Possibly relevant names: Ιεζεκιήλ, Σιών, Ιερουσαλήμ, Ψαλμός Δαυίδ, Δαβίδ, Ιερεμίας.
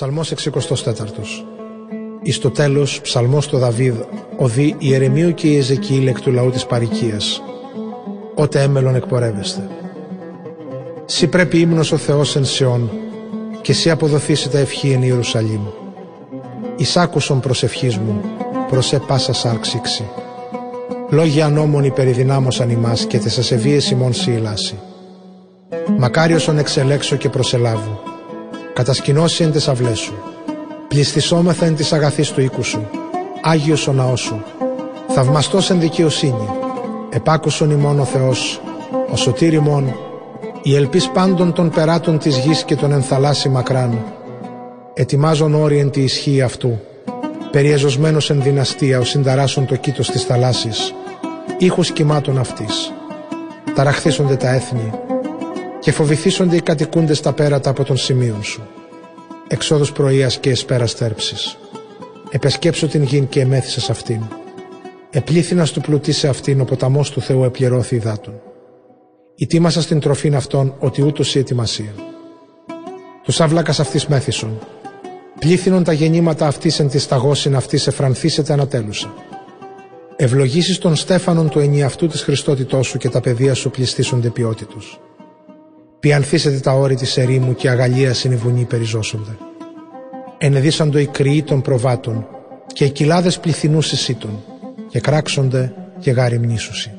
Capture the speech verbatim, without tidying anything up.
Ψαλμός εξηκοστός τέταρτος. Εις το τέλος, ψαλμός το Δαβίδ, οδοί Ιερεμίου και Ιεζεκιήλ εκ του λαού της παροικίας. Ότε έμελον εκπορεύεστε. Συ πρέπει ύμνος ο Θεός εν Σιών, και συ αποδοθήσει τα ευχή εν Ιερουσαλήμ. Εις άκουσον προσευχής μου, προσέ πάσα σάρξηξη. Λόγια νόμων υπερηδυνάμωσαν ημάς και τες ασεβίες ημών συ ηλάσι. Μακάριος ον εξελέξω και προσελάβω. Κατασκηνώσει εν τις αυλές σου, πληστησόμεθα εν της αγαθής του οίκου σου, Άγιος ο ναός σου, θαυμαστός εν δικαιοσύνη, επάκουσον ημών ο Θεός, ο σωτήρ ημών, η ελπίς πάντων των περάτων της γης και των ενθαλάσσι μακράν, ετοιμάζον όρι εν τη ισχύει αυτού, περιεζωσμένος εν δυναστεία, ο συνταράσσον το κήτος της θαλάσσης, ήχους κυμάτων αυτής, ταραχθήσονται τα έθνη, και φοβηθήσονται οι κατοικούντες τα πέρατα από των σημείων σου. Εξόδος πρωίας και εσπέρας θέρψης. Επεσκέψω την γην και εμέθησα σ' αυτήν. Επλήθυνας του πλουτή σε αυτήν, ο ποταμός του Θεού επληρώθη υδάτων. Ιτήμασα στην τροφήν αυτών, ότι ούτως η ετοιμασία. Τους αυλάκας αυτής μέθησον. Πλήθυνον τα γεννήματα αυτής εν τη σταγώσιν αυτής, εφρανθήσετε ανατέλουσα. Ευλογήσεις των στέφανων του ενιαυτού της Χριστότητός σου και τα παιδεία σου πληστήσονται ποιότητος. Πιανθήσετε τα όρη της ερήμου και αγαλίασιν οι βουνοί περιζώσονται. Ενεδίσαντο οι κρυοί των προβάτων και οι κοιλάδες πληθυνούς συσίτων και κράξονται και γαριμνήσουσι.